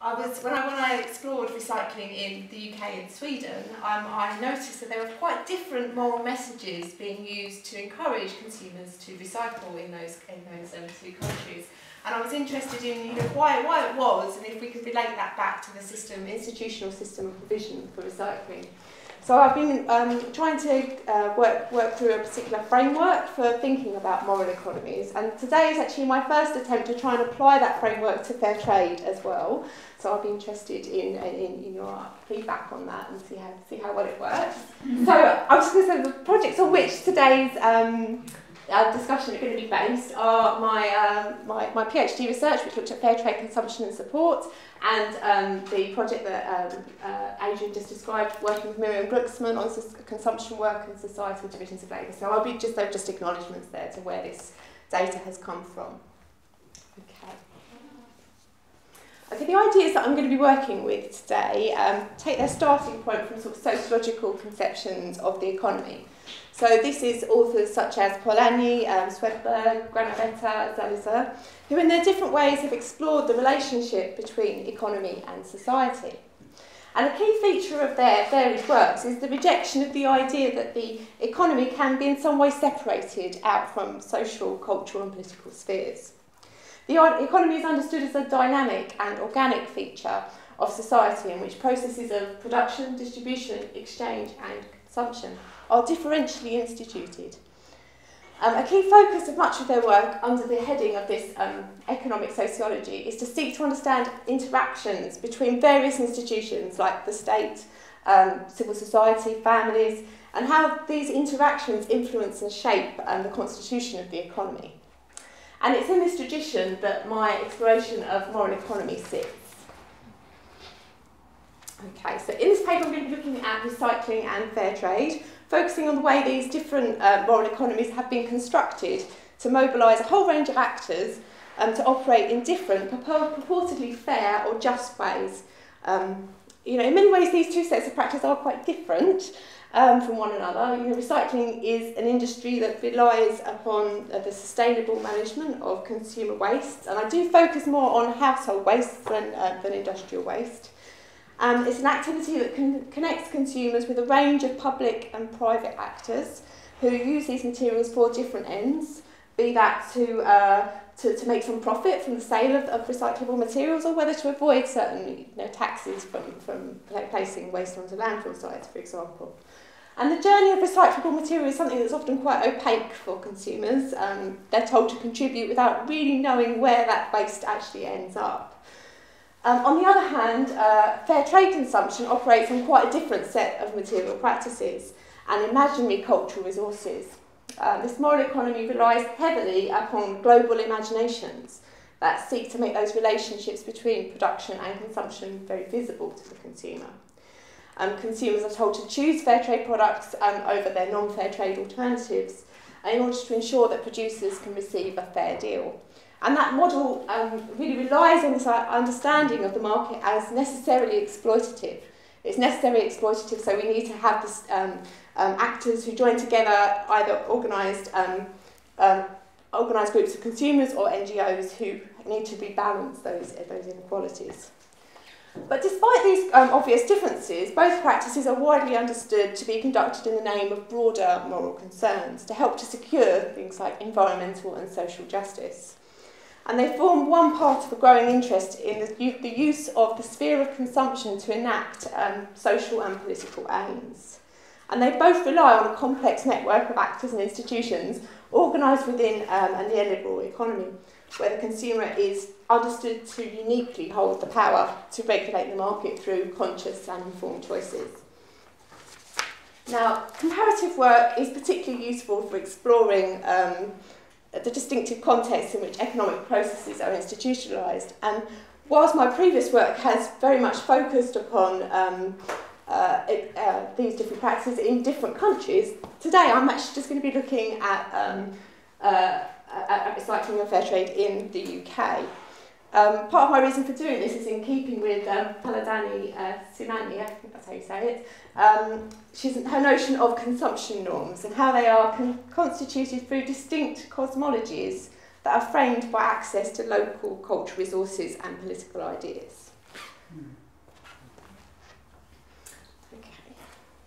When I explored recycling in the UK and Sweden, I noticed that there were quite different moral messages being used to encourage consumers to recycle in those two countries. And I was interested in why it was, and if we could relate that back to the institutional system of provision for recycling. So I've been trying to work through a particular framework for thinking about moral economies, and today is actually my first attempt to try and apply that framework to fair trade as well. So I'll be interested in your feedback on that and see how well it works. So I'm just going to say the projects on which today's discussion is going to be based are my PhD research, which looked at fair trade consumption and support, and the project that Adrian just described, working with Miriam Glucksman on consumption work and societal divisions of labour. So I'll be just acknowledgements there to where this data has come from. Okay, the ideas that I'm going to be working with today take their starting point from sociological conceptions of the economy. So this is authors such as Polanyi, Swedberg, Granovetter, Zelizer, who in their different ways have explored the relationship between economy and society. And a key feature of their varied works is the rejection of the idea that the economy can be in some way separated out from social, cultural and political spheres. The economy is understood as a dynamic and organic feature of society in which processes of production, distribution, exchange and consumption are differentially instituted. A key focus of much of their work under the heading of this economic sociology is to seek to understand interactions between various institutions like the state, civil society, families, and how these interactions influence and shape the constitution of the economy. And it's in this tradition that my exploration of moral economy sits. Okay, so in this paper I'm going to be looking at recycling and fair trade, focusing on the way these different moral economies have been constructed to mobilise a whole range of actors to operate in different, purportedly fair or just ways. In many ways these two sets of practice are quite different from one another. Recycling is an industry that relies upon the sustainable management of consumer waste, and I do focus more on household waste than industrial waste. It's an activity that connects consumers with a range of public and private actors who use these materials for different ends, be that to make some profit from the sale of recyclable materials, or whether to avoid certain taxes from placing waste onto landfill sites, for example. And the journey of recyclable material is something that's often quite opaque for consumers. They're told to contribute without really knowing where that waste actually ends up. On the other hand, fair trade consumption operates on quite a different set of material practices and imaginary cultural resources. This moral economy relies heavily upon global imaginations that seek to make those relationships between production and consumption very visible to the consumer. Consumers are told to choose fair trade products over their non-fair trade alternatives in order to ensure that producers can receive a fair deal. And that model really relies on this understanding of the market as necessarily exploitative. It's necessarily exploitative, so we need to have this, actors who join together, either organised groups of consumers or NGOs, who need to rebalance those inequalities. But despite these obvious differences, both practices are widely understood to be conducted in the name of broader moral concerns to help to secure things like environmental and social justice. And they form one part of a growing interest in the use of the sphere of consumption to enact social and political aims. And they both rely on a complex network of actors and institutions organised within a neoliberal economy, where the consumer is understood to uniquely hold the power to regulate the market through conscious and informed choices. Now, comparative work is particularly useful for exploring the distinctive contexts in which economic processes are institutionalised. And whilst my previous work has very much focused upon these different practices in different countries, today I'm actually just going to be looking at recycling and fair trade in the UK. Part of my reason for doing this is in keeping with Paladani Sunani, I think that's how you say it, her notion of consumption norms and how they are constituted through distinct cosmologies that are framed by access to local cultural resources and political ideas. Okay.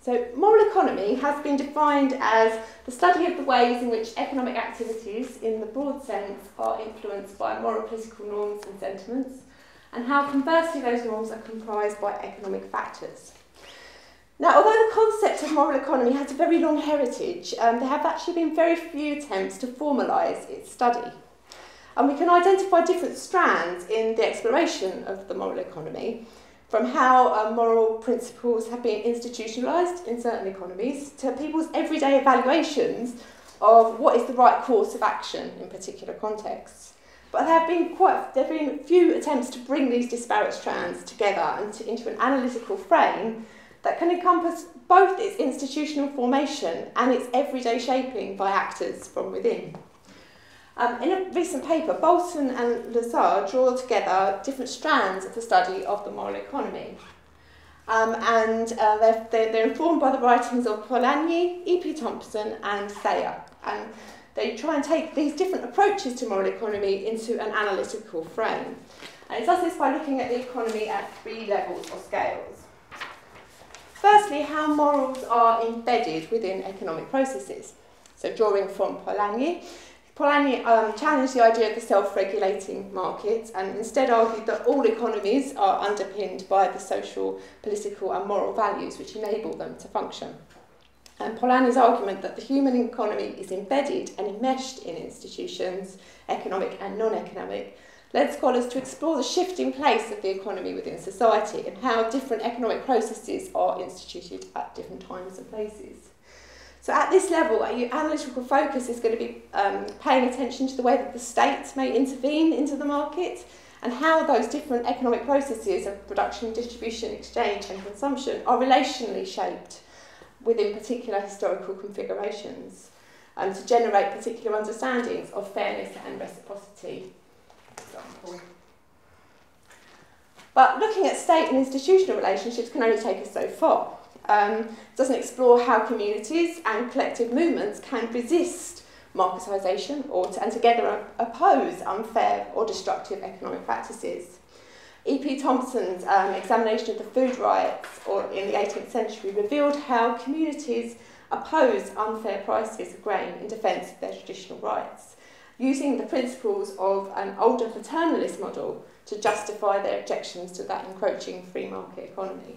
So moral economy has been defined as the study of the ways in which economic activities, in the broad sense, are influenced by moral political norms and sentiments, and how conversely those norms are comprised by economic factors. Now, although the concept of moral economy has a very long heritage, there have actually been very few attempts to formalise its study. And we can identify different strands in the exploration of the moral economy, from how moral principles have been institutionalised in certain economies, to people's everyday evaluations of what is the right course of action in particular contexts. But there have been few attempts to bring these disparate strands together and into an analytical frame that can encompass both its institutional formation and its everyday shaping by actors from within. In a recent paper, Bolton and Lazar draw together different strands of the study of the moral economy. They're informed by the writings of Polanyi, E.P. Thompson and Sayer. And they try and take these different approaches to moral economy into an analytical frame. And it does this by looking at the economy at three levels or scales. Firstly, how morals are embedded within economic processes. So drawing from Polanyi, Polanyi challenged the idea of the self-regulating market and instead argued that all economies are underpinned by the social, political and moral values which enable them to function. And Polanyi's argument that the human economy is embedded and enmeshed in institutions, economic and non-economic, led scholars to explore the shifting place of the economy within society and how different economic processes are instituted at different times and places. So at this level, your analytical focus is going to be paying attention to the way that the state may intervene into the market and how those different economic processes of production, distribution, exchange and consumption are relationally shaped within particular historical configurations to generate particular understandings of fairness and reciprocity. But looking at state and institutional relationships can only take us so far. It doesn't explore how communities and collective movements can resist marketisation and together oppose unfair or destructive economic practices. E.P. Thompson's examination of the food riots in the 18th century revealed how communities oppose unfair prices of grain in defence of their traditional rights, using the principles of an older paternalist model to justify their objections to that encroaching free market economy.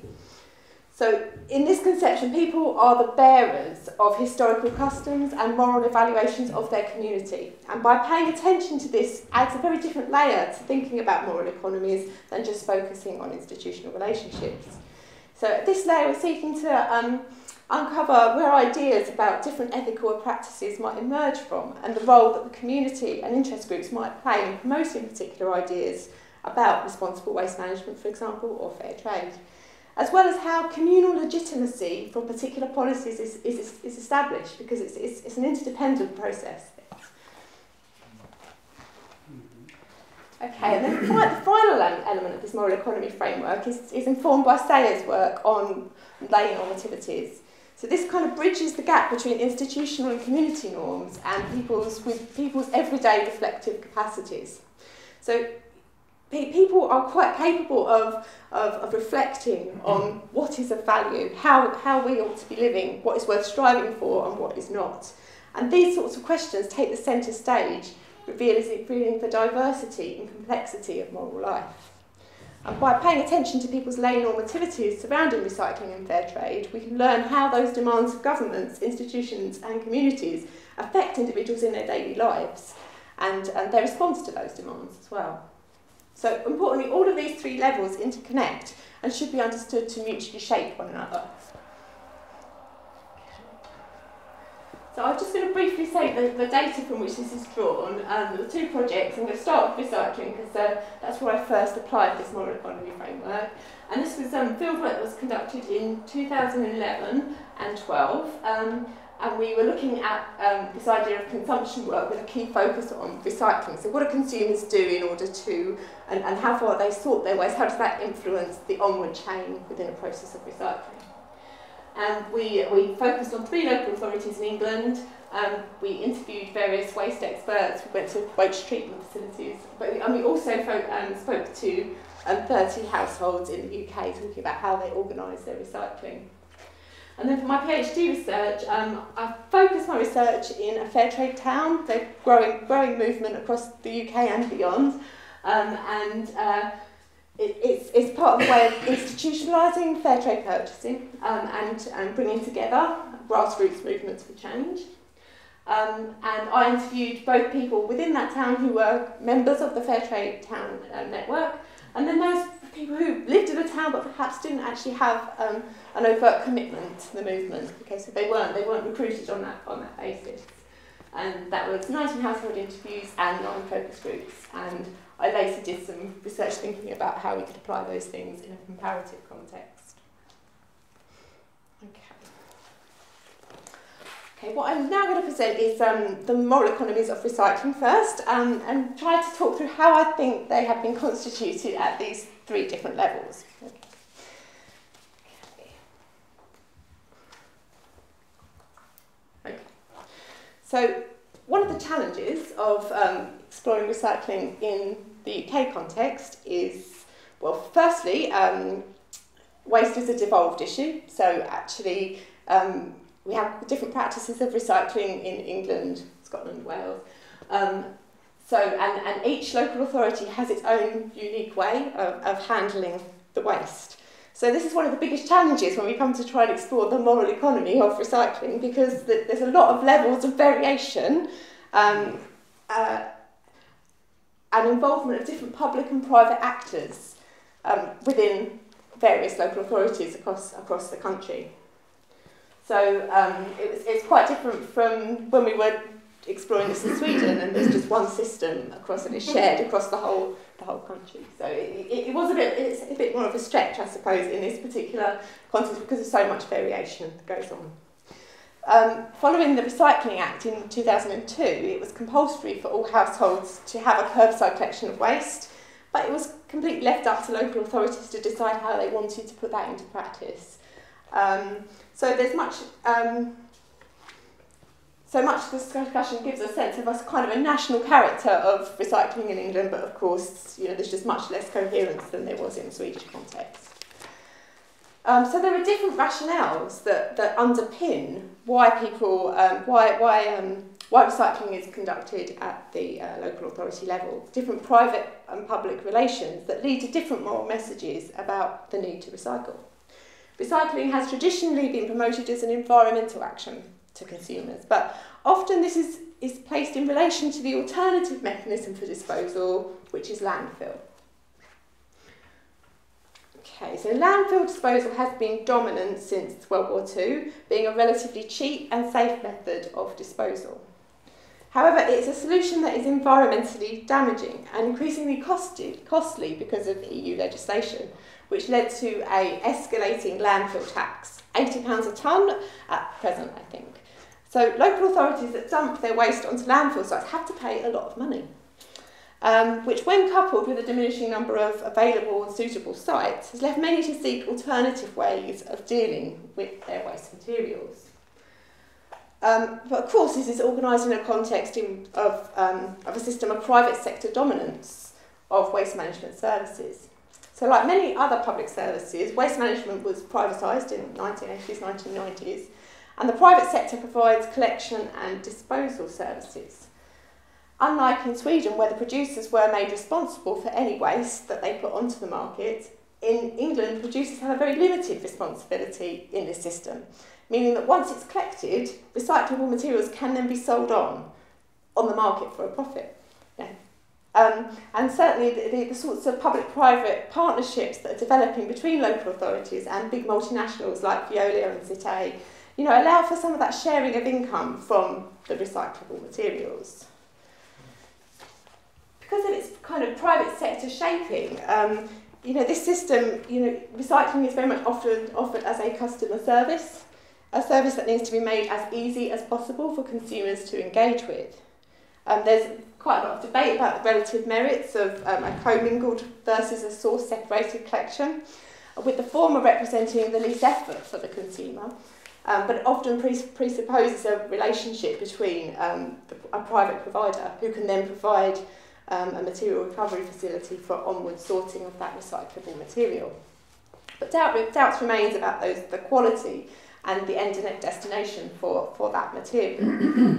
So in this conception, people are the bearers of historical customs and moral evaluations of their community. And by paying attention to this adds a very different layer to thinking about moral economies than just focusing on institutional relationships. So at this layer, we're seeking to uncover where ideas about different ethical practices might emerge from and the role that the community and interest groups might play in promoting particular ideas about responsible waste management, for example, or fair trade, as well as how communal legitimacy for particular policies is established, because it's an interdependent process. Okay, and then the final element of this moral economy framework is informed by Sayer's work on lay normativities. So this kind of bridges the gap between institutional and community norms and people's everyday reflective capacities. So people are quite capable of reflecting on what is of value, how we ought to be living, what is worth striving for and what is not. And these sorts of questions take the centre stage, revealing the diversity and complexity of moral life. And by paying attention to people's lay normativities surrounding recycling and fair trade, we can learn how those demands of governments, institutions and communities affect individuals in their daily lives and their response to those demands as well. So importantly, all of these three levels interconnect and should be understood to mutually shape one another. So I'm just going to briefly say the data from which this is drawn, the two projects. I'm going to start with recycling because that's where I first applied this moral economy framework. And this was field work that was conducted in 2011 and 12. And we were looking at this idea of consumption work with a key focus on recycling. So what do consumers do in order to, and how far they sort their waste, how does that influence the onward chain within a process of recycling? And we focused on three local authorities in England, We interviewed various waste experts, we went to waste treatment facilities, and we also spoke to 30 households in the UK talking about how they organise their recycling. And then for my PhD research, I focused my research in a fair trade town, the growing movement across the UK and beyond, it's part of the way of institutionalising fair trade purchasing and bringing together grassroots movements for change. And I interviewed both people within that town who were members of the Fair Trade Town network, and then those people who lived in the town but perhaps didn't actually have an overt commitment to the movement. Okay, so they weren't recruited on that basis. And that was 19 household interviews and 9 focus groups. And I later did some research thinking about how we could apply those things in a comparative context. Okay, what I'm now going to present is the moral economies of recycling first, and try to talk through how I think they have been constituted at these 3 different levels. Okay. So one of the challenges of exploring recycling in the UK context is, well, firstly, waste is a devolved issue. So actually, we have different practices of recycling in England, Scotland, Wales. And each local authority has its own unique way of handling the waste. So this is one of the biggest challenges when we come to try and explore the moral economy of recycling, because there's a lot of levels of variation and involvement of different public and private actors within various local authorities across the country. So it's quite different from when we were exploring this in Sweden, and there's just one system across, and it's shared across the whole country. So it was a bit more of a stretch, I suppose, in this particular context because of so much variation that goes on. Following the Recycling Act in 2002, it was compulsory for all households to have a curbside collection of waste, but it was completely left up to local authorities to decide how they wanted to put that into practice. So there's much. So much of this discussion gives a sense of a national character of recycling in England, but of course, there's just much less coherence than there was in the Swedish context. So there are different rationales that underpin why people, why recycling is conducted at the local authority level. Different private and public relations that lead to different moral messages about the need to recycle. Recycling has traditionally been promoted as an environmental action to consumers, but often this is placed in relation to the alternative mechanism for disposal, which is landfill. Okay, so landfill disposal has been dominant since World War II, being a relatively cheap and safe method of disposal. However, it's a solution that is environmentally damaging and increasingly costly because of EU legislation, which led to an escalating landfill tax, £80 a tonne at present, I think. So local authorities that dump their waste onto landfill sites have to pay a lot of money, which when coupled with a diminishing number of available and suitable sites has left many to seek alternative ways of dealing with their waste materials. But of course this is organised in a context of a system of private sector dominance of waste management services. So like many other public services, waste management was privatised in the 1980s, 1990s. And the private sector provides collection and disposal services. Unlike in Sweden, where the producers were made responsible for any waste that they put onto the market, in England, producers have a very limited responsibility in this system, meaning that once it's collected, recyclable materials can then be sold on the market for a profit. Yeah. And certainly the sorts of public-private partnerships that are developing between local authorities and big multinationals like Veolia and Cité allow for some of that sharing of income from the recyclable materials. Because of its private sector shaping, this system, recycling is very much often offered as a customer service, a service that needs to be made as easy as possible for consumers to engage with. There's quite a lot of debate about the relative merits of a commingled versus a source-separated collection, with the former representing the least effort for the consumer, But it often presupposes a relationship between a private provider who can then provide a material recovery facility for onward sorting of that recyclable material. But doubts remains about the quality and the end destination for that material.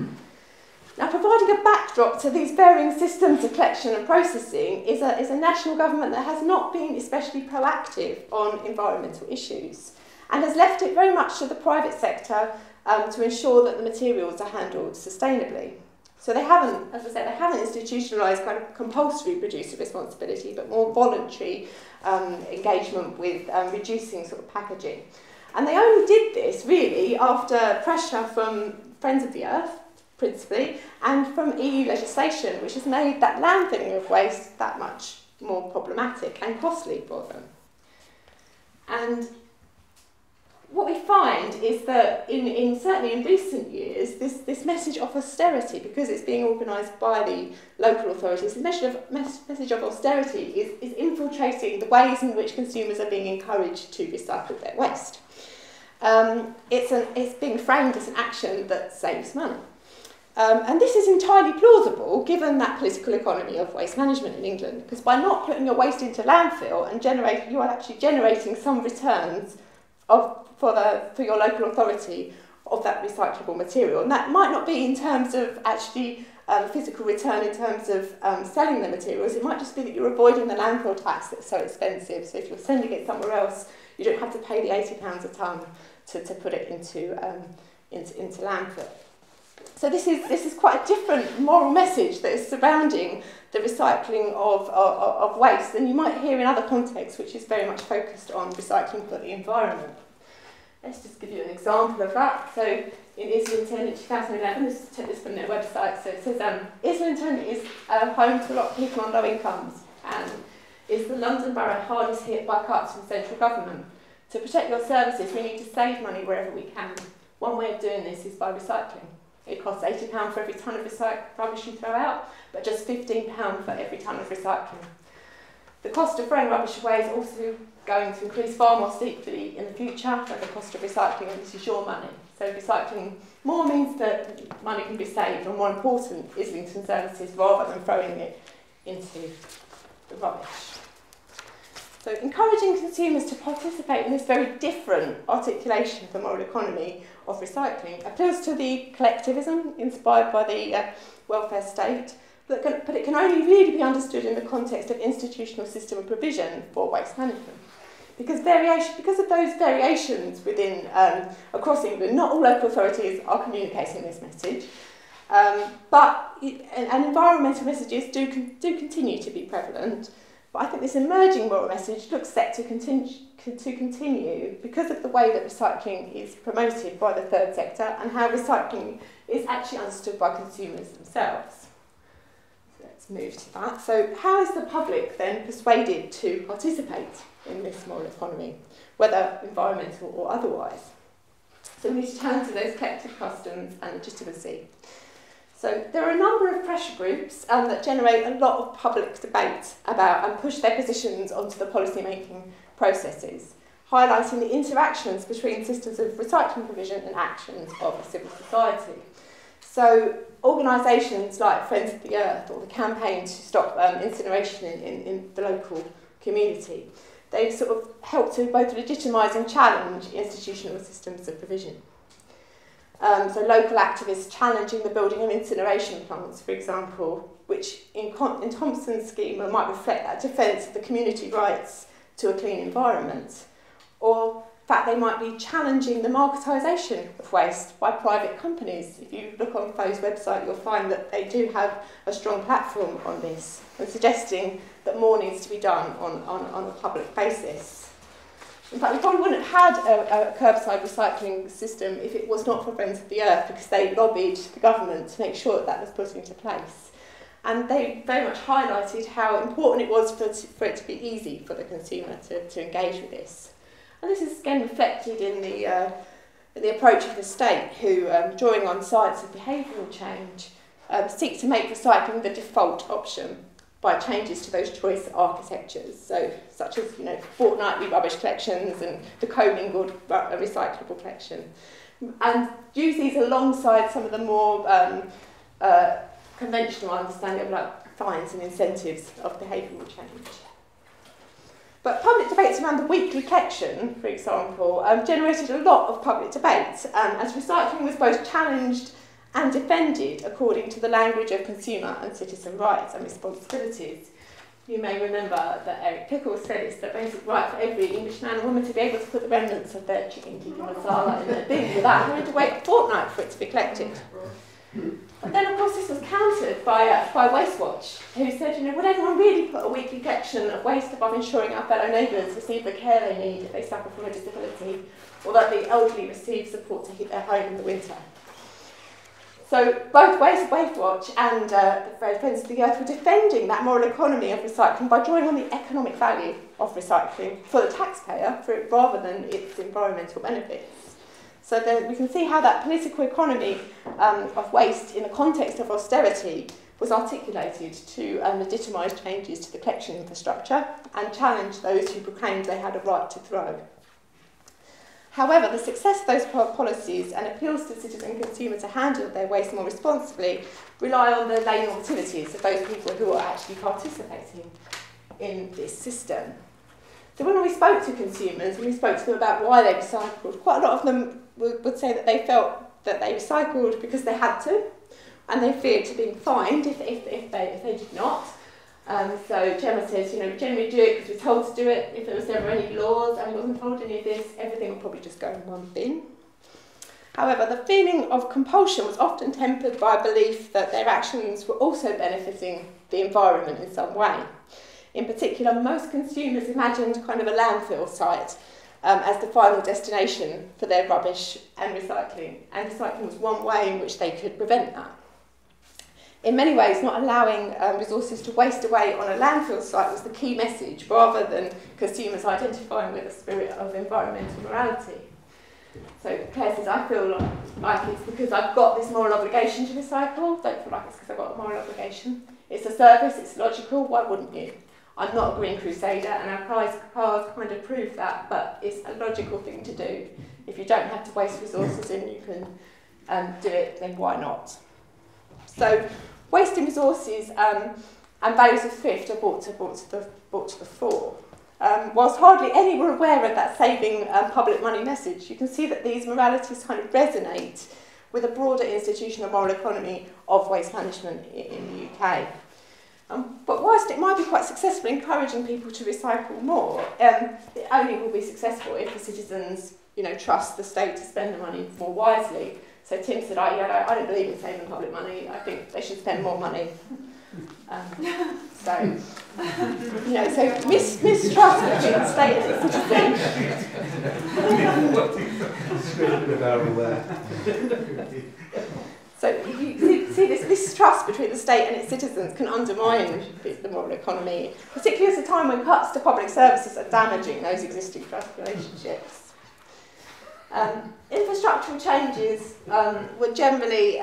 Now, providing a backdrop to these varying systems of collection and processing is a national government that has not been especially proactive on environmental issues and has left it very much to the private sector to ensure that the materials are handled sustainably. So they haven't, as I said, they haven't institutionalised kind of compulsory producer responsibility, but more voluntary engagement with reducing sort of packaging. And they only did this really after pressure from Friends of the Earth, principally, and from EU legislation, which has made that landfilling of waste that much more problematic and costly for them. And what we find is that, certainly in recent years, this message of austerity, because it's being organised by the local authorities, the message of austerity is infiltrating the ways in which consumers are being encouraged to recycle their waste. It's being framed as an action that saves money. And this is entirely plausible given that political economy of waste management in England, because by not putting your waste into landfill, you are actually generating some returns for your local authority of that recyclable material. And that might not be in terms of actually physical return in terms of selling the materials. It might just be that you're avoiding the landfill tax that's so expensive. So if you're sending it somewhere else, you don't have to pay the £80 a tonne to put it into landfill. So this is quite a different moral message that is surrounding the recycling of waste than you might hear in other contexts, which is very much focused on recycling for the environment. Let's just give you an example of that. So in Islington in 2011, let's take this from their website. So it says, Islington is home to a lot of people on low incomes and is the London borough hardest hit by cuts from central government. To protect your services, we need to save money wherever we can. One way of doing this is by recycling. It costs £80 for every tonne of recycled rubbish you throw out, but just £15 for every tonne of recycling. The cost of throwing rubbish away is also going to increase far more steeply in the future than the cost of recycling, and this is your money. So recycling more means that money can be saved, and more important, Islington services rather than throwing it into the rubbish. So encouraging consumers to participate in this very different articulation of the moral economy of recycling appeals to the collectivism inspired by the welfare state, but it can only really be understood in the context of institutional system of provision for waste management. Because of those variations within across England, not all local authorities are communicating this message, and environmental messages do continue to be prevalent. But I think this emerging moral message looks set to continue because of the way that recycling is promoted by the third sector and how recycling is actually understood by consumers themselves. So let's move to that. So how is the public then persuaded to participate in this moral economy, whether environmental or otherwise? So we need to turn to those collective customs and legitimacy. So there are a number of pressure groups that generate a lot of public debate about and push their positions onto the policy-making processes, highlighting the interactions between systems of recycling provision and actions of civil society. So organisations like Friends of the Earth or the Campaign to Stop Incineration in the local community, they sort of help to both legitimise and challenge institutional systems of provision. So local activists challenging the building of incineration plants, for example, which in Thompson's schema might reflect that defence of the community rights to a clean environment. Or in fact they might be challenging the marketisation of waste by private companies. If you look on Foe's website, you'll find that they do have a strong platform on this and suggesting that more needs to be done on a public basis. In fact, we probably wouldn't have had a curbside recycling system if it was not for Friends of the Earth, because they lobbied the government to make sure that that was put into place. And they very much highlighted how important it was for it to be easy for the consumer to engage with this. And this is again reflected in the approach of the state, who, drawing on science of behavioural change, seek to make recycling the default option by changes to those choice architectures, so such as fortnightly rubbish collections and the co-mingled recyclable collection, and use these alongside some of the more conventional understanding of like fines and incentives of behavioural change. But public debates around the weekly collection, for example, generated a lot of public debate, as recycling was both challenged and defended according to the language of consumer and citizen rights and responsibilities. You may remember that Eric Pickle said it's the basic right for every English man and woman to be able to put the remnants of their chicken tikka masala in their bin without having to wait a fortnight for it to be collected. But then, of course, this was countered by WasteWatch, who said, you know, would anyone really put a weekly collection of waste above ensuring our fellow neighbours receive the care they need if they suffer from a disability, or that the elderly receive support to heat their home in the winter? So both WasteWatch and the Friends of the Earth were defending that moral economy of recycling by drawing on the economic value of recycling for the taxpayer rather than its environmental benefits. So then we can see how that political economy of waste in the context of austerity was articulated to legitimise changes to the collection infrastructure and challenge those who proclaimed they had a right to throw. However, the success of those policies and appeals to citizens and consumers to handle their waste more responsibly rely on the lay normativities of those people who are actually participating in this system. So when we spoke to consumers and we spoke to them about why they recycled, quite a lot of them would say that they felt that they recycled because they had to, and they feared to be fined if they did not. So Gemma says, you know, we generally do it because we're told to do it. If there was never any laws and we wasn't told any of this, everything would probably just go in one bin. However, the feeling of compulsion was often tempered by a belief that their actions were also benefiting the environment in some way. In particular, most consumers imagined kind of a landfill site as the final destination for their rubbish and recycling. And recycling was one way in which they could prevent that. In many ways, not allowing resources to waste away on a landfill site was the key message, rather than consumers identifying with a spirit of environmental morality. So Claire says, I feel like it's because I've got this moral obligation to recycle. Don't feel like it's because I've got a moral obligation. It's a service, it's logical, why wouldn't you? I'm not a green crusader, and our prize cards kind of prove that, but it's a logical thing to do. If you don't have to waste resources and you can do it, then why not? So wasting resources and values of thrift are brought to the fore. Whilst hardly any were aware of that saving public money message, you can see that these moralities kind of resonate with a broader institutional moral economy of waste management in the UK. But whilst it might be quite successful in encouraging people to recycle more, it only will be successful if the citizens, you know, trust the state to spend the money more wisely. So Tim said, I don't believe in saving public money. I think they should spend more money. You know, so mistrust between the state and the citizens. So you see, this mistrust between the state and its citizens can undermine the moral economy, particularly at a time when cuts to public services are damaging those existing trust relationships. Infrastructural changes were generally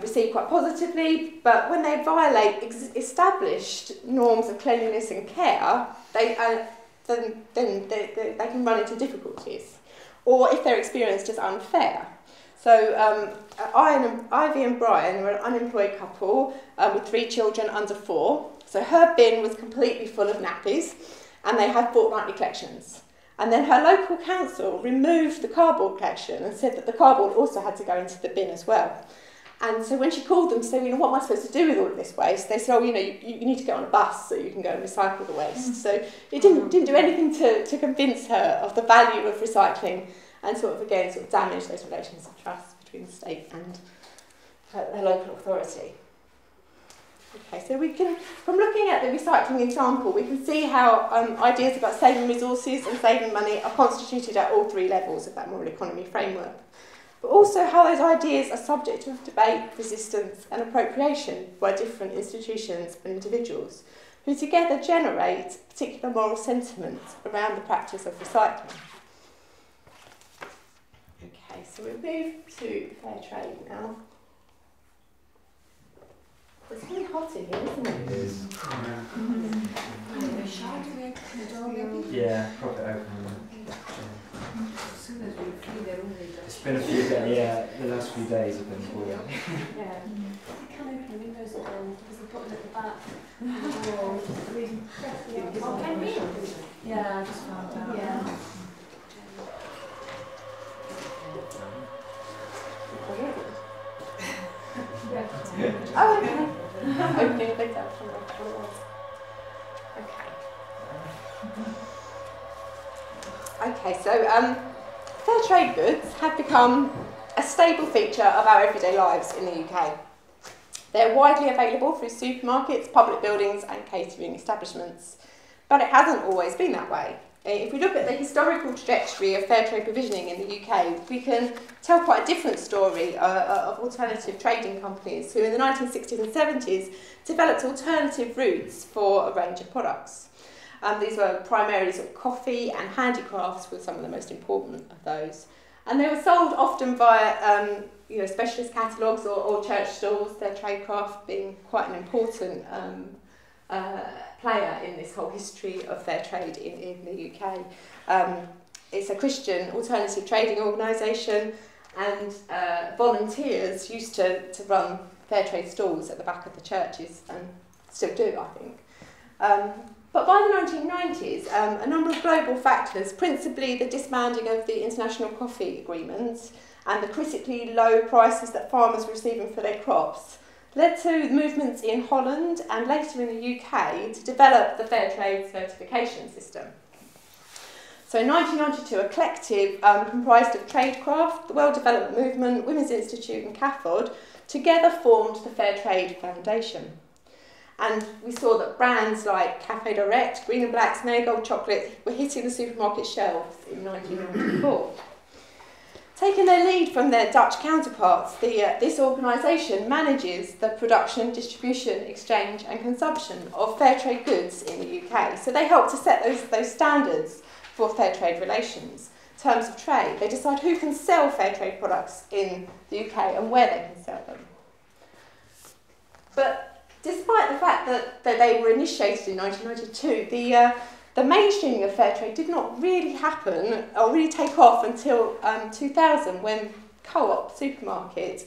received quite positively, but when they violate established norms of cleanliness and care, then they can run into difficulties, or if they're experienced as unfair. So Ivy and Brian were an unemployed couple with 3 children under 4. So her bin was completely full of nappies, and they had fortnightly collections. And then her local council removed the cardboard collection and said that the cardboard also had to go into the bin as well. And so when she called them to say, you know, what am I supposed to do with all of this waste? They said, oh, you know, you need to get on a bus so you can go and recycle the waste. So it didn't do anything to convince her of the value of recycling and sort of damage those relations of trust between the state and her local authority. Okay, so we can, from looking at the recycling example, we can see how ideas about saving resources and saving money are constituted at all 3 levels of that moral economy framework, but also how those ideas are subject to debate, resistance and appropriation by different institutions and individuals, who together generate particular moral sentiments around the practice of recycling. Okay, so we'll move to fair trade now. It's really hot in here, isn't it? It is. Yeah. Yeah, proper open. As soon as we clean the room, It's been a few days. Yeah, the last few days have been boring. Yeah. I can't open the windows at all because they've got them at the back. I mean, definitely. Yeah, I just found out. Yeah. Oh, okay. Okay, like that from the walls. Okay. Okay, so fair trade goods have become a staple feature of our everyday lives in the UK. They're widely available through supermarkets, public buildings and catering establishments. But it hasn't always been that way. If we look at the historical trajectory of fair trade provisioning in the UK, we can tell quite a different story of alternative trading companies who in the 1960s and 70s developed alternative routes for a range of products. These were primarily sort of coffee and handicrafts were some of the most important of those. And they were sold often via specialist catalogues or church stalls, their tradecraft being quite an important player in this whole history of fair trade in the UK. It's a Christian alternative trading organisation, and volunteers used to run fair trade stalls at the back of the churches, and still do, I think. But by the 1990s, a number of global factors, principally the disbanding of the international coffee agreements and the critically low prices that farmers were receiving for their crops, led to movements in Holland and later in the UK to develop the fair trade certification system. So in 1992, a collective comprised of Tradecraft, the World Development Movement, Women's Institute and CAFOD together formed the Fair Trade Foundation. And we saw that brands like Café Direct, Green and Black's, Marigold Chocolate were hitting the supermarket shelves in 1994. Taking their lead from their Dutch counterparts, this organisation manages the production, distribution, exchange and consumption of fair trade goods in the UK. So they help to set those standards for fair trade relations, terms of trade. They decide who can sell fair trade products in the UK and where they can sell them. But despite the fact that they were initiated in 1992, the mainstreaming of fair trade did not really happen or really take off until 2000, when Co-op Supermarket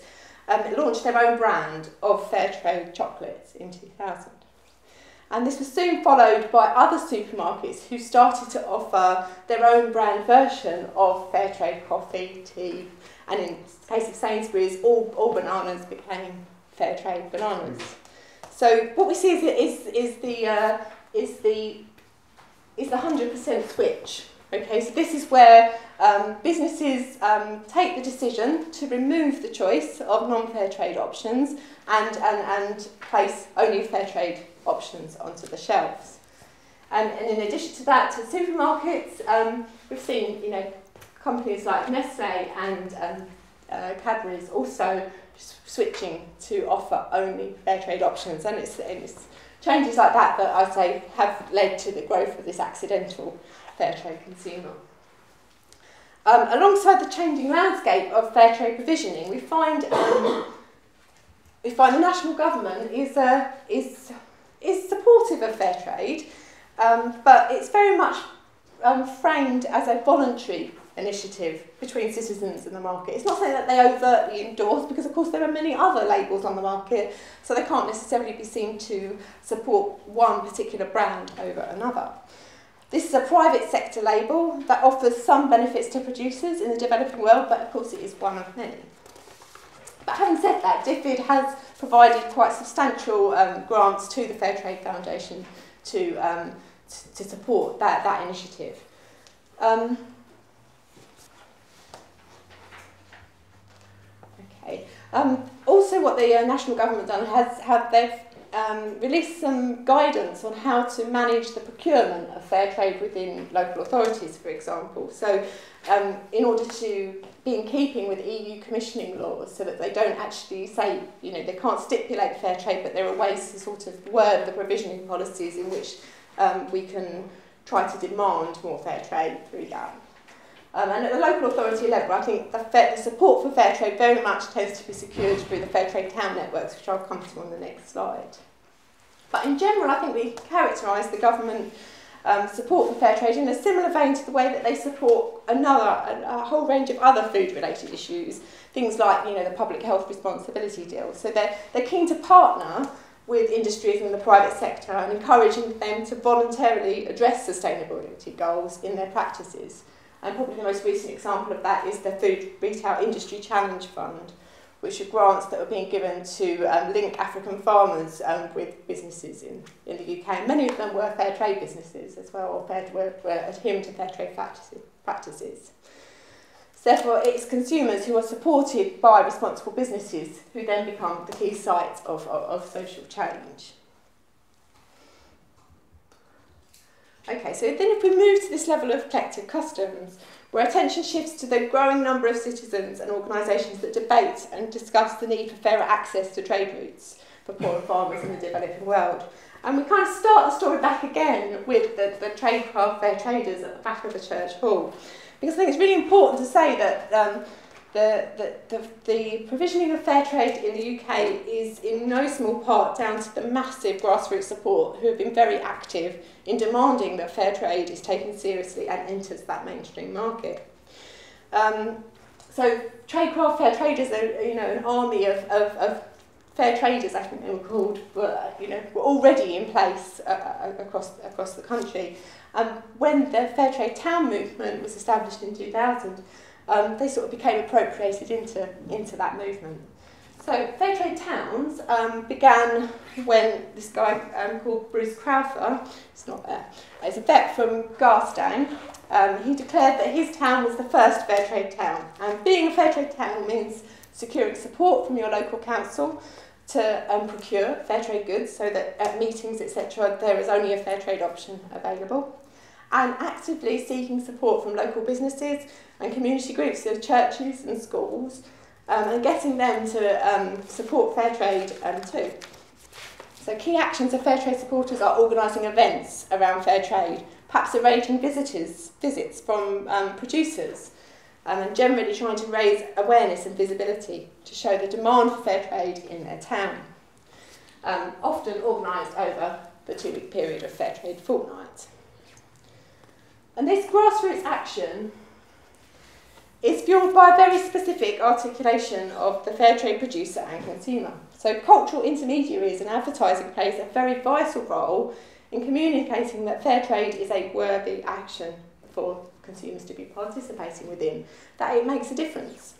launched their own brand of fair trade chocolates in 2000. And this was soon followed by other supermarkets who started to offer their own brand version of fair trade coffee, tea, and in the case of Sainsbury's, all bananas became fair trade bananas. So what we see is the 100% switch. Okay, so this is where businesses take the decision to remove the choice of non-fair trade options and place only fair trade options onto the shelves. And in addition to that, to supermarkets, we've seen companies like Nestle and Cadbury's also switching to offer only fair trade options, and it's changes like that I say have led to the growth of this accidental fair trade consumer. Alongside the changing landscape of fair trade provisioning, we find the national government is supportive of fair trade, but it's very much framed as a voluntary initiative between citizens and the market. It's not something that they overtly endorse, because of course there are many other labels on the market, so they can't necessarily be seen to support one particular brand over another. This is a private sector label that offers some benefits to producers in the developing world, but of course it is one of many. But having said that, DFID has provided quite substantial grants to the Fair Trade Foundation to support that initiative. Also, what the national government done they've released some guidance on how to manage the procurement of fair trade within local authorities, for example. So, in order to be in keeping with EU commissioning laws, so that they don't actually say, they can't stipulate fair trade, but there are ways to sort of word the provisioning policies in which we can try to demand more fair trade through that. And at the local authority level, I think the support for fair trade very much tends to be secured through the fair trade town networks, which I'll come to on the next slide. But in general, I think we characterise the government support for fair trade in a similar vein to the way that they support a whole range of other food-related issues, things like the public health responsibility deal. So they're keen to partner with industries in the private sector and encouraging them to voluntarily address sustainability goals in their practices. And probably the most recent example of that is the Food Retail Industry Challenge Fund, which are grants that were being given to link African farmers with businesses in the UK. And many of them were fair trade businesses as well, or were adhering to fair trade practices. So therefore, it's consumers who are supported by responsible businesses who then become the key sites of social change. Okay, so then if we move to this level of collective customs, where attention shifts to the growing number of citizens and organisations that debate and discuss the need for fairer access to trade routes for poorer farmers in the developing world. And we kind of start the story back again with the tradecraft fair traders at the back of the church hall. Because I think it's really important to say that the provisioning of fair trade in the UK is in no small part down to the massive grassroots support who have been very active in demanding that fair trade is taken seriously and enters that mainstream market. So tradecraft fair traders are an army of fair traders, I think they were called, were already in place across the country. When the Fair Trade Town movement was established in 2000, they sort of became appropriated into that movement. So Fair Trade Towns began when this guy called Bruce Crowther, it's not there, he's a vet from Garstang, he declared that his town was the first fair trade town. And being a fair trade town means securing support from your local council to procure fair trade goods so that at meetings, etc., there is only a fair trade option available. And actively seeking support from local businesses and community groups, so churches and schools, and getting them to support fair trade too. So key actions of fair trade supporters are organising events around fair trade, perhaps arranging visits from producers, and generally trying to raise awareness and visibility to show the demand for fair trade in their town, often organised over the 2-week period of Fair Trade Fortnight. And this grassroots action is fuelled by a very specific articulation of the fair trade producer and consumer. So cultural intermediaries and advertising plays a very vital role in communicating that fair trade is a worthy action for consumers to be participating within, that it makes a difference.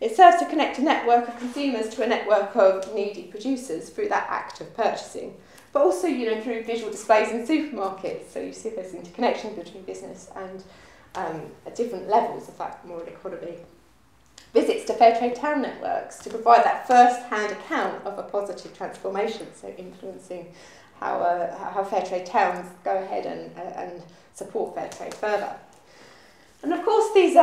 It serves to connect a network of consumers to a network of needy producers through that act of purchasing, but also through visual displays in supermarkets. So you see there's interconnection between business and at different levels of that moral economy. Visits to fair trade town networks to provide that first-hand account of a positive transformation, so influencing how fair trade towns go ahead and support fair trade further. And of course these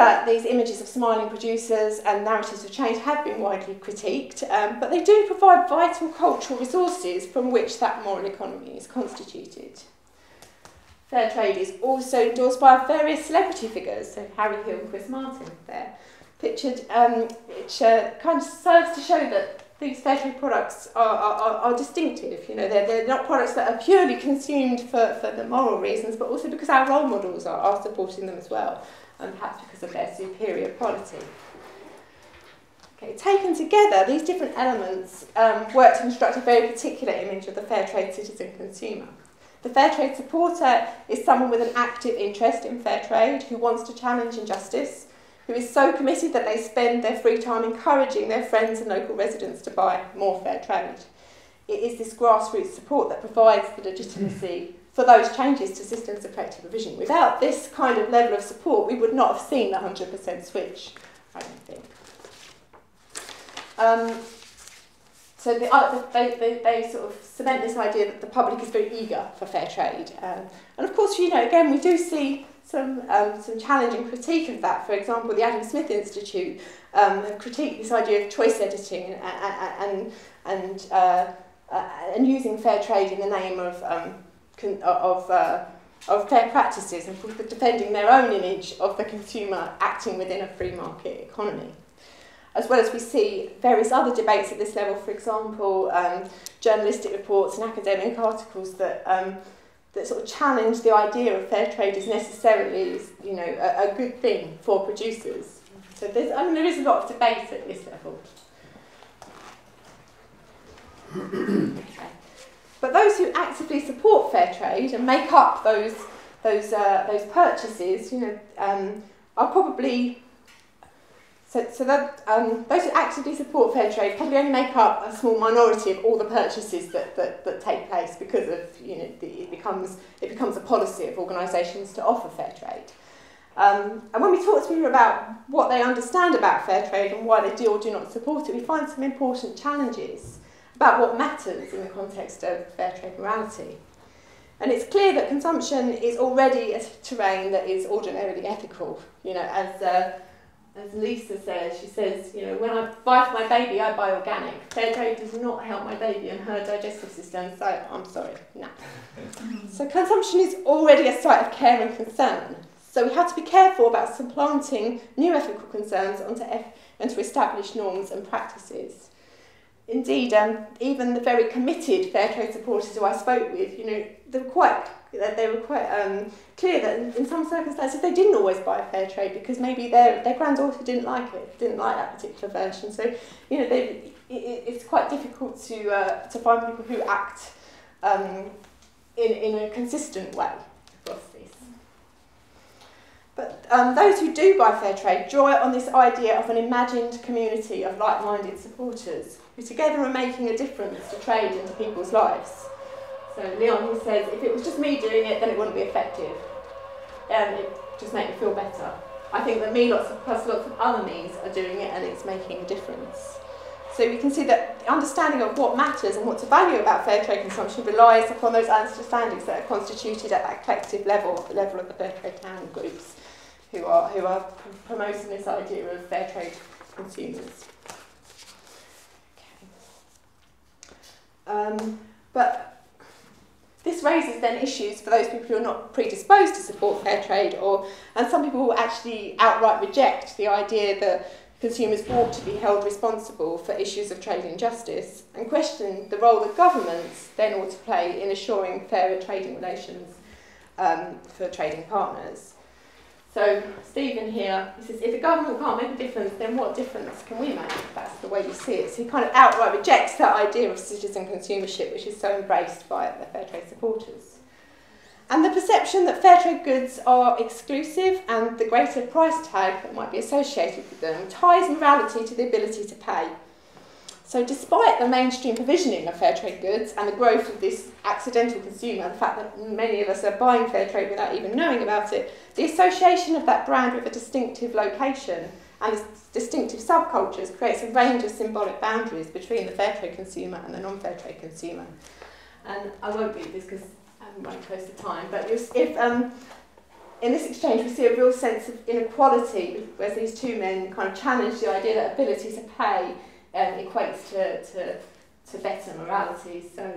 images of smiling producers and narratives of change have been widely critiqued, but they do provide vital cultural resources from which that moral economy is constituted. Fair trade is also endorsed by various celebrity figures, so Harry Hill and Chris Martin there, pictured, which kind of serves to show that these fair trade products are distinctive. They're not products that are purely consumed for the moral reasons, but also because our role models are supporting them as well, and perhaps because of their superior quality. Okay, taken together, these different elements work to construct a very particular image of the fair trade citizen consumer. The fair trade supporter is someone with an active interest in fair trade, who wants to challenge injustice, who is so committed that they spend their free time encouraging their friends and local residents to buy more fair trade. It is this grassroots support that provides the legitimacy for those changes to systems of collective provision. Without this kind of level of support, we would not have seen the 100% switch, I don't think. So they sort of cement this idea that the public is very eager for fair trade. And of course, again, we do see some challenging critique of that. For example, the Adam Smith Institute have critiqued this idea of choice editing and using fair trade in the name of fair practices and for defending their own image of the consumer acting within a free market economy. As well as we see various other debates at this level, for example, journalistic reports and academic articles that that sort of challenge the idea of fair trade is necessarily, you know, a good thing for producers. So there's, I mean, there is a lot of debate at this level. Okay. But those who actively support fair trade and make up those purchases, you know, are probably those who actively support fair trade probably only make up a small minority of all the purchases that take place, because of, you know, it becomes a policy of organisations to offer fair trade. And when we talk to people about what they understand about fair trade and why they do or do not support it, we find some important challenges about what matters in the context of fair trade morality. And it's clear that consumption is already a terrain that is ordinarily ethical. You know, as Lisa says, she says, you know, when I buy for my baby, I buy organic. Fair trade does not help my baby and her digestive system, so I'm sorry, no. So consumption is already a site of care and concern. So we have to be careful about supplanting new ethical concerns onto established norms and practices. Indeed, even the very committed fair trade supporters who I spoke with, you know, they were quite clear that in some circumstances they didn't always buy fair trade because maybe their granddaughter didn't like it, didn't like that particular version. So, you know, it's quite difficult to find people who act in a consistent way. But those who do buy fair trade draw on this idea of an imagined community of like-minded supporters who together are making a difference to trade and to people's lives. So Leon, he says, if it was just me doing it, then it wouldn't be effective. It just makes me feel better. I think that me plus lots of other me's are doing it and it's making a difference. So we can see that the understanding of what matters and what to value about fair trade consumption relies upon those understandings that are constituted at that collective level, the level of the fair trade town groups who are promoting this idea of fair trade consumers. Okay. But this raises then issues for those people who are not predisposed to support fair trade, and some people will actually outright reject the idea that consumers ought to be held responsible for issues of trade injustice, and question the role that governments then ought to play in assuring fairer trading relations for trading partners. So Stephen here, he says, if the government can't make a difference, then what difference can we make? That's the way you see it. So he kind of outright rejects that idea of citizen consumership, which is so embraced by the fair trade supporters. And the perception that fair trade goods are exclusive and the greater price tag that might be associated with them ties morality to the ability to pay. So despite the mainstream provisioning of fair trade goods and the growth of this accidental consumer, the fact that many of us are buying fair trade without even knowing about it, the association of that brand with a distinctive location and its distinctive subcultures creates a range of symbolic boundaries between the fair trade consumer and the non-fair trade consumer. And I won't read this because I'm running close to time, but if in this exchange we see a real sense of inequality, whereas these two men kind of challenge the idea that ability to pay equates to better morality. So,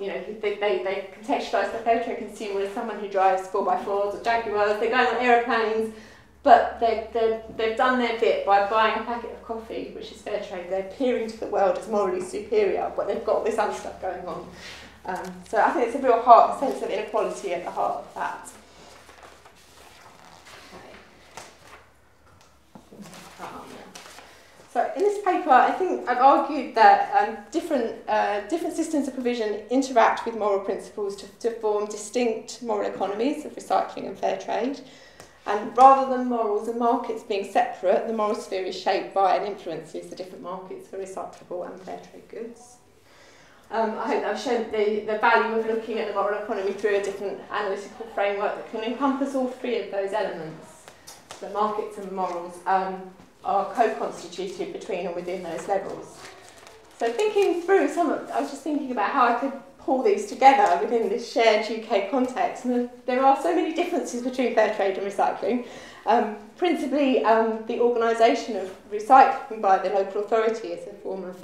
you know, they contextualise the fair trade consumer as someone who drives 4x4s or Jaguars. They're going on aeroplanes, but they've done their bit by buying a packet of coffee, which is fair trade. They're appearing to the world as morally superior, but they've got this other stuff going on. So I think it's a real sense of inequality at the heart of that. Okay. So in this paper, I think I've argued that different systems of provision interact with moral principles to form distinct moral economies of recycling and fair trade. And rather than morals and markets being separate, the moral sphere is shaped by and influences the different markets for recyclable and fair trade goods. I hope that I've shown the value of looking at the moral economy through a different analytical framework that can encompass all three of those elements. So markets and morals are co-constituted between and within those levels. So thinking through I was just thinking about how I could pull these together within this shared UK context. And there are so many differences between fair trade and recycling. Principally, the organisation of recycling by the local authority is a form of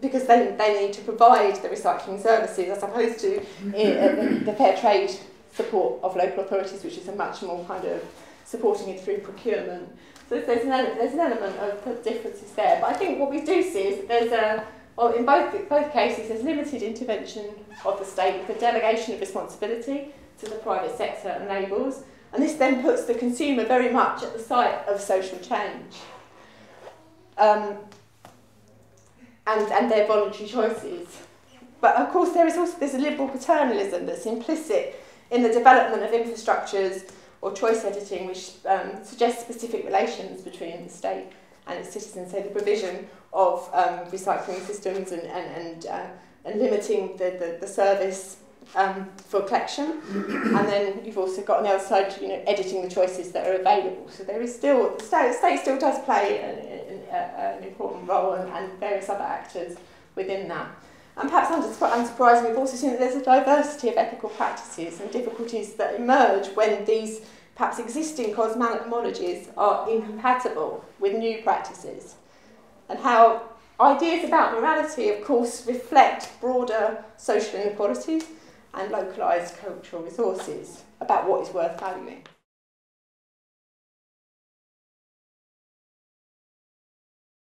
because they need to provide the recycling services as opposed to the fair trade support of local authorities, which is a much more kind of supporting it through procurement. So there's an element of differences there. But I think what we do see is that there's Well, in both cases, there's limited intervention of the state with a delegation of responsibility to the private sector and labels, and this then puts the consumer very much at the site of social change and their voluntary choices. But of course, there's a liberal paternalism that's implicit in the development of infrastructures or choice editing, which suggests specific relations between the state and its citizens, so the provision of recycling systems and limiting the service for collection. And then you've also got on the other side, editing the choices that are available. So there is still, the state still does play an important role, and various other actors within that. And perhaps unsurprisingly, we've also seen that there's a diversity of ethical practices and difficulties that emerge when these perhaps existing cosmologies are incompatible with new practices, and how ideas about morality, of course, reflect broader social inequalities and localised cultural resources about what is worth valuing.